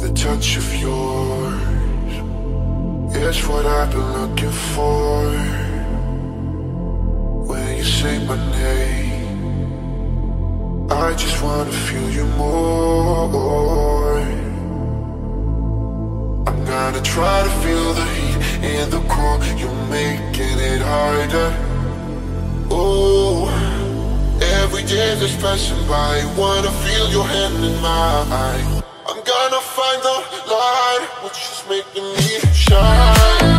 The touch of yours is what I've been looking for. When you say my name, I just wanna feel you more. I'm gonna try to feel the heat and the cold. You're making it harder. Oh, every day that's passing by, wanna feel your hand in mine. I'm gonna find the light, which is making me shine.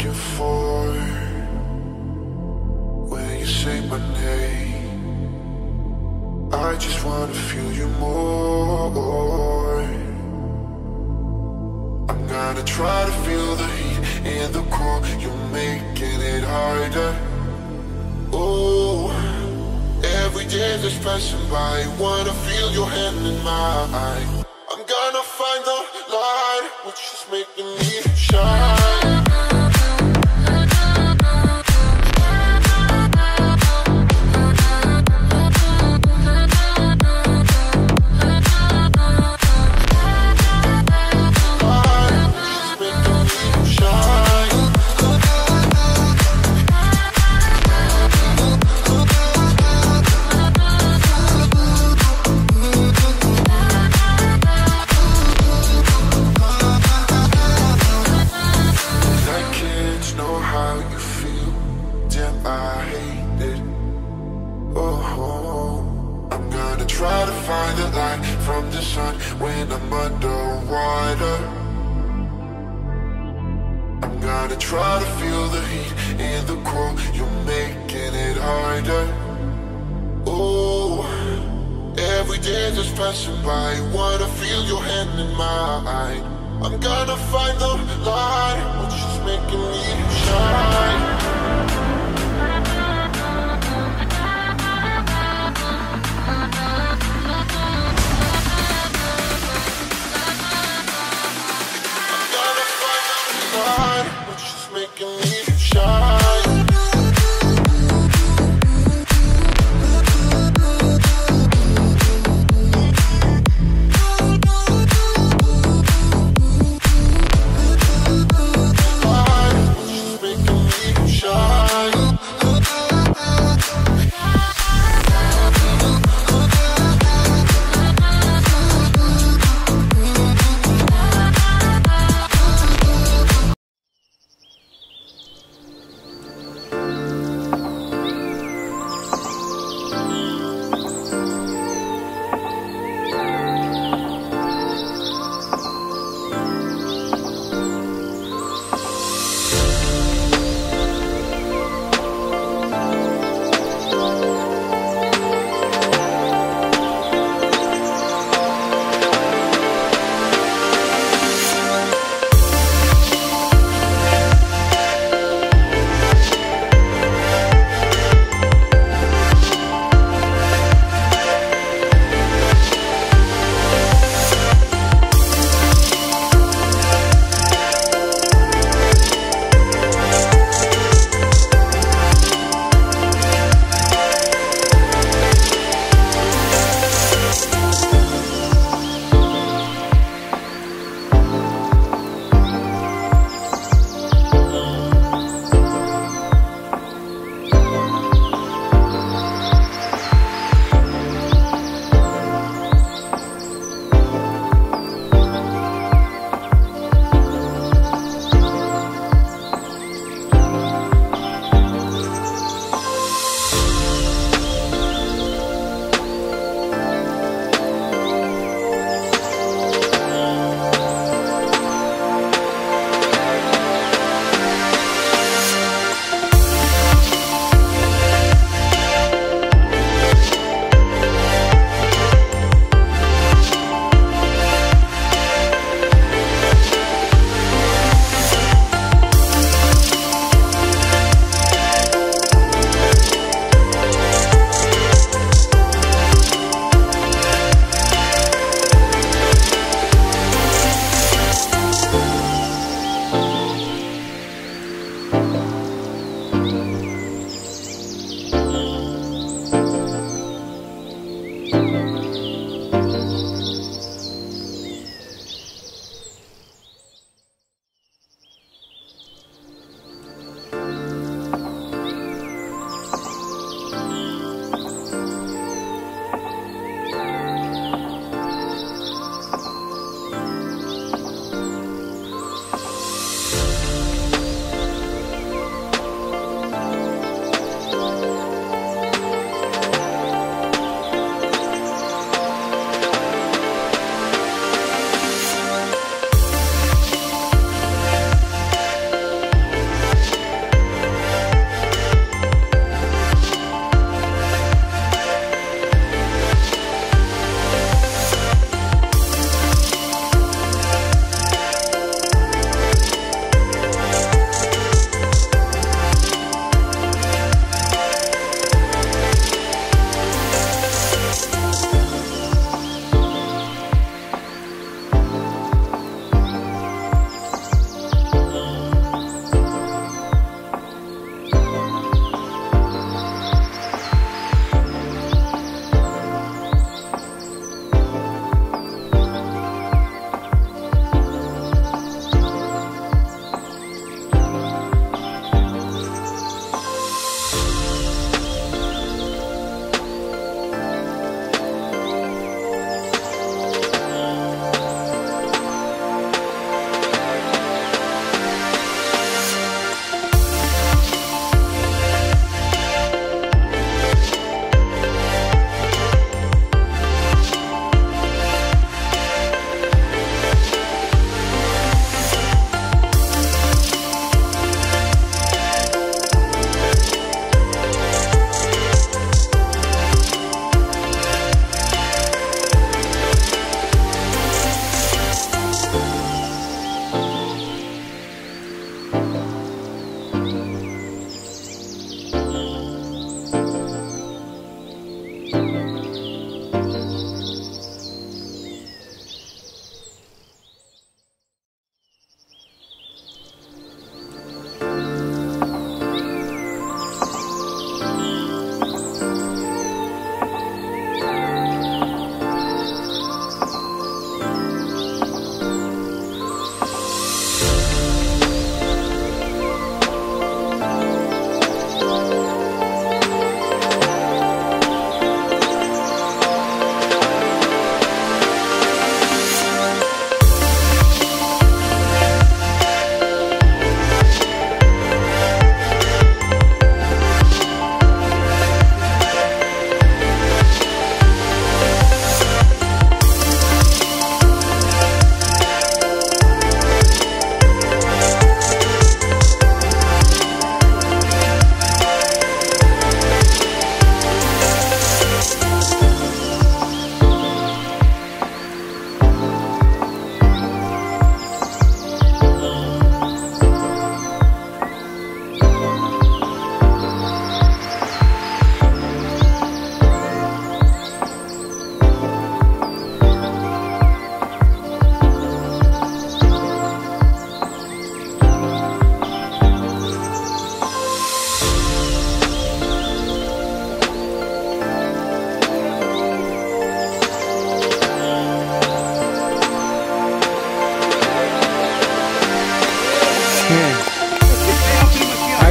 looking for when you say my name. I just wanna feel you more. I'm gonna try to feel the heat and the cold. You're making it harder. Oh, every day that's passing by, I wanna feel your hand in mine. I'm gonna find the light, which is making me shine.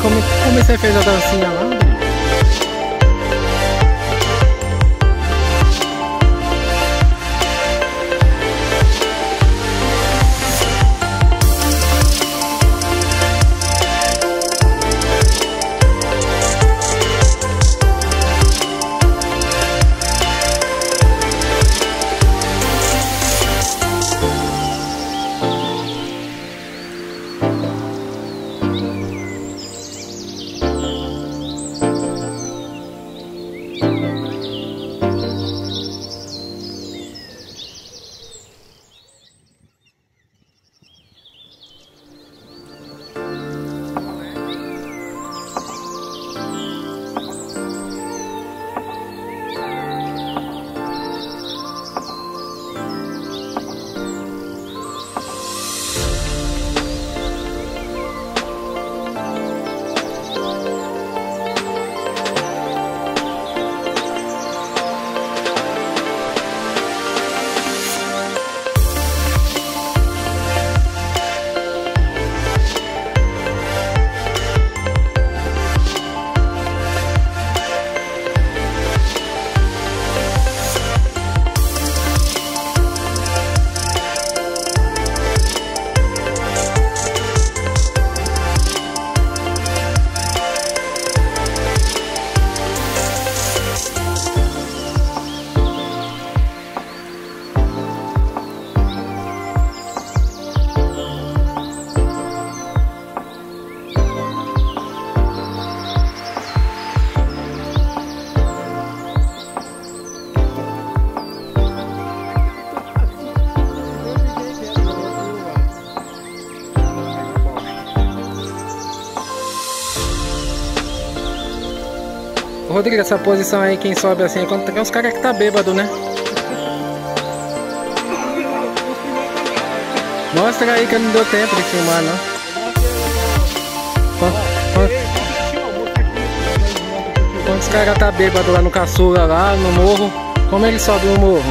como você fez a dancinha lá? Rodrigo, essa posição aí, quem sobe assim, quando tem uns caras que tá bêbado, né? Mostra aí que não deu tempo de filmar, não. Quando os caras tá bêbado lá no caçula, lá no morro, como ele sobe no morro?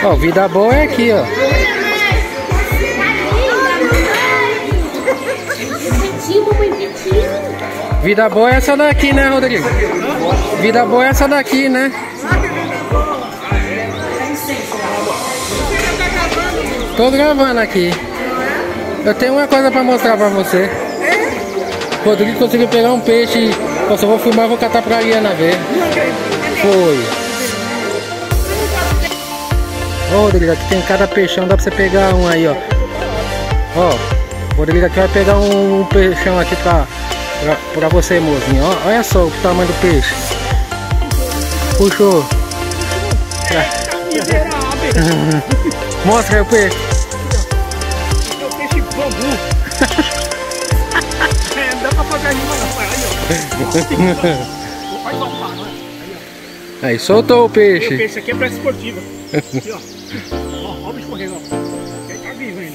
Ó, vida boa é aqui, ó. Vida boa é essa daqui, né, Rodrigo? Vida boa é essa daqui, né? Tô gravando aqui. Eu tenho uma coisa pra mostrar pra você. Rodrigo conseguiu pegar um peixe. Eu só vou filmar e vou catar pra Ariana ver. Foi. Ó, Rodrigo, aqui tem cada peixão, dá pra você pegar um aí, ó. Ó, Rodrigo aqui vai pegar um peixão aqui pra você, mozinho. Ó, olha só o tamanho do peixe. Puxou. Mostra aí o peixe. É o peixe bambu. É, não dá pra fazer rima não, pai. Aí, ó. Vai topar, né? Aí, soltou o peixe. O peixe aqui é pra esportiva. Aqui, ó. Ó, ó o bicho correndo, ó. happy when.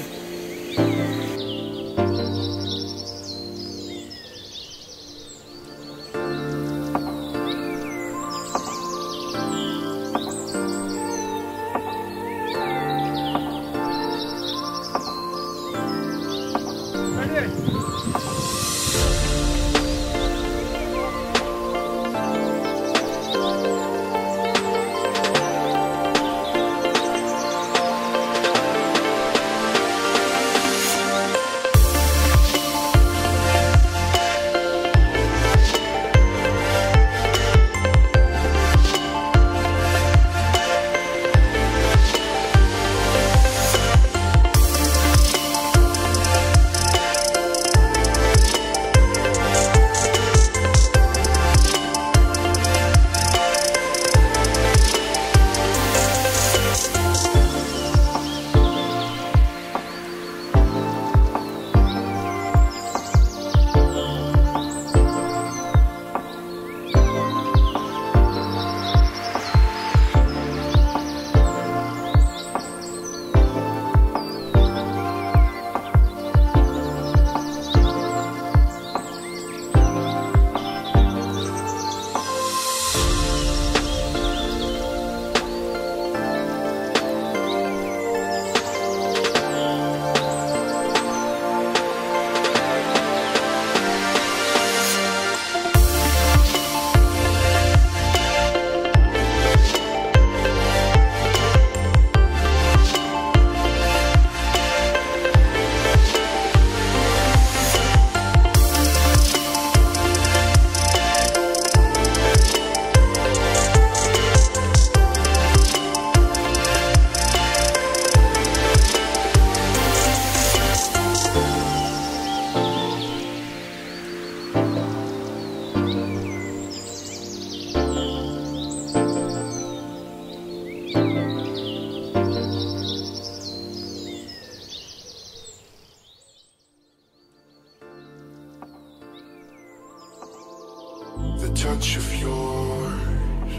Touch of yours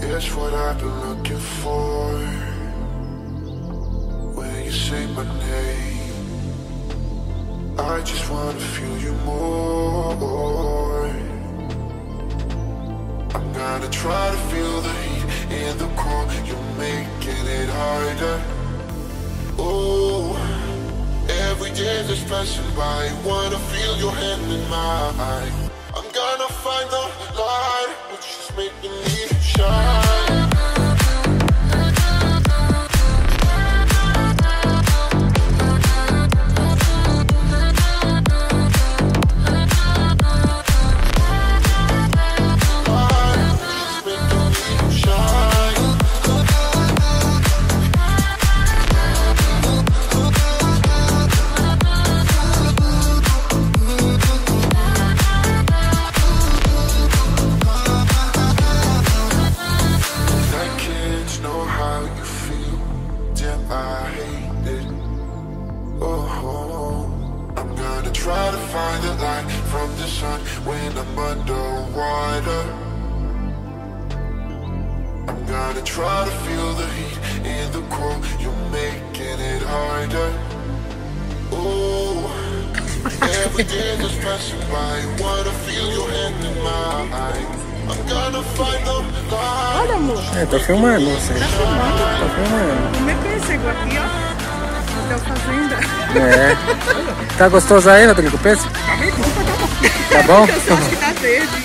is what I've been looking for. When you say my name, I just wanna feel you more. I'm gonna try to feel the heat in the core. You're making it harder. Oh, every day that's passing by, wanna feel your hand in mine. I'm gonna find the light, which is making me shine. When I'm underwater, I'm gonna try to feel the heat in the core. You're making it harder. Oh, every day that's passing by, wanna feel your hand in mine. I'm gonna find the light. Olha, amor. É, tá filmando, você. Tá filmando. Tá filmando. Como é que é esse aqui, ó? Hotel Fazenda. É. Tá gostoso aí, Rodrigo? Pensa? Tá bem bom, tá bom. Tá bom? Eu acho que tá verde.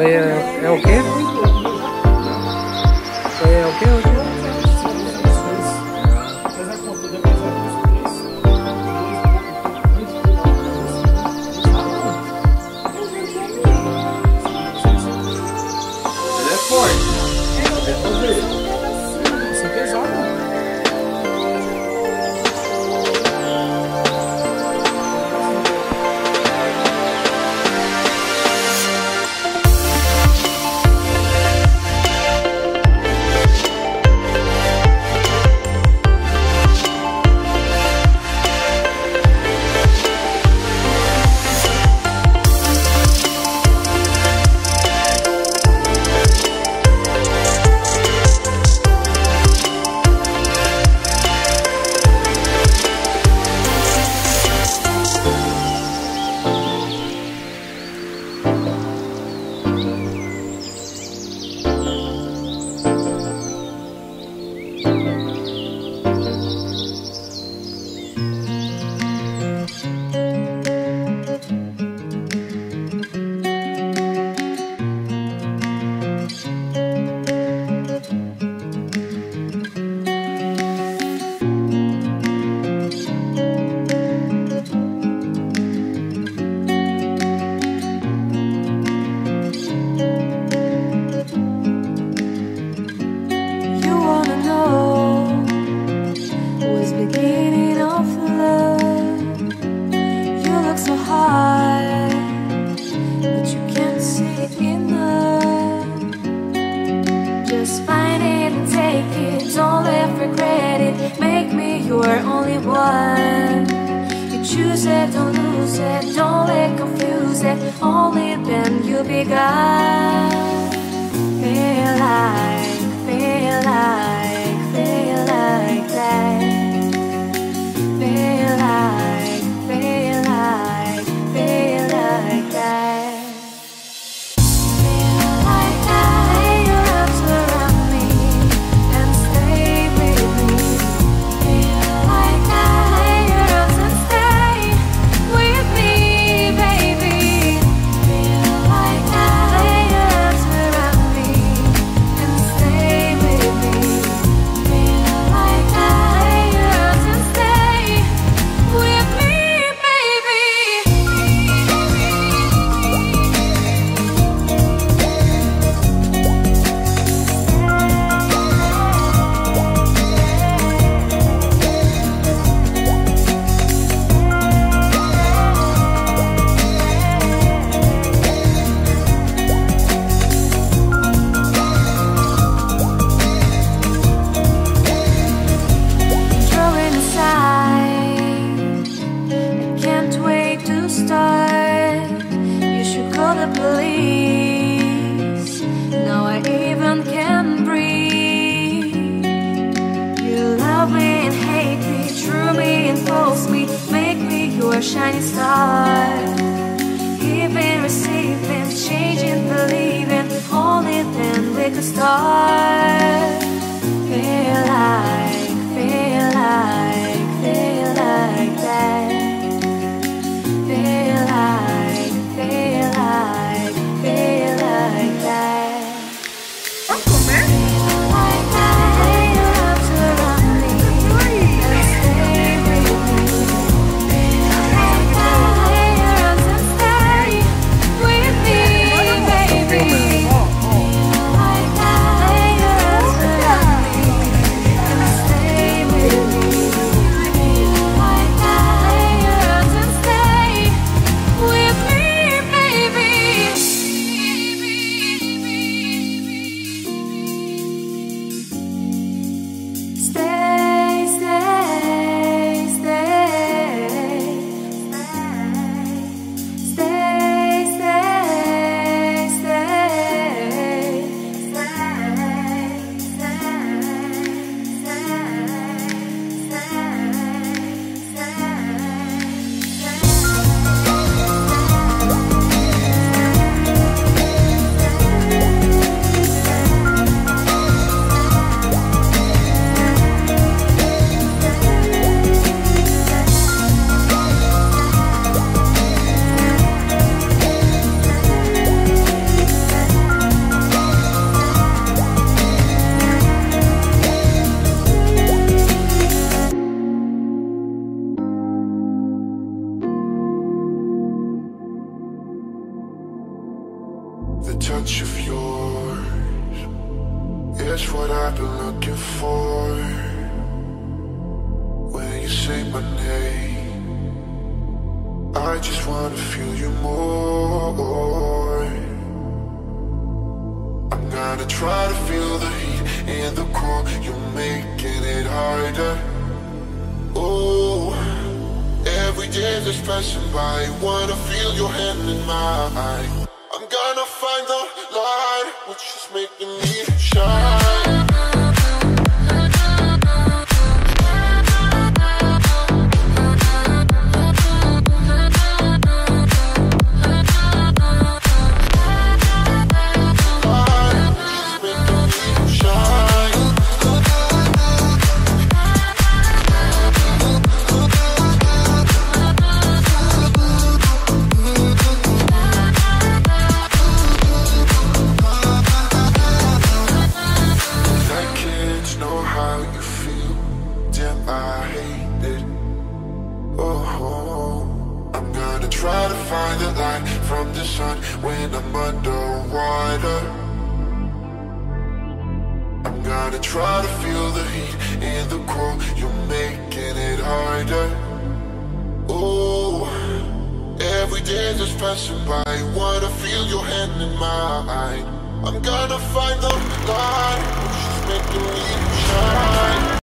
So yeah, okay. So yeah, okay. touch of yours is what I've been looking for. When you say my name, I just wanna feel you more. I'm gonna try to feel the heat and the cold. You're making it harder. Oh, every day that's passing by, I wanna feel your hand in mine. I'm gonna find the light, which is making me shine. I'm gonna find the light, which is making me shine.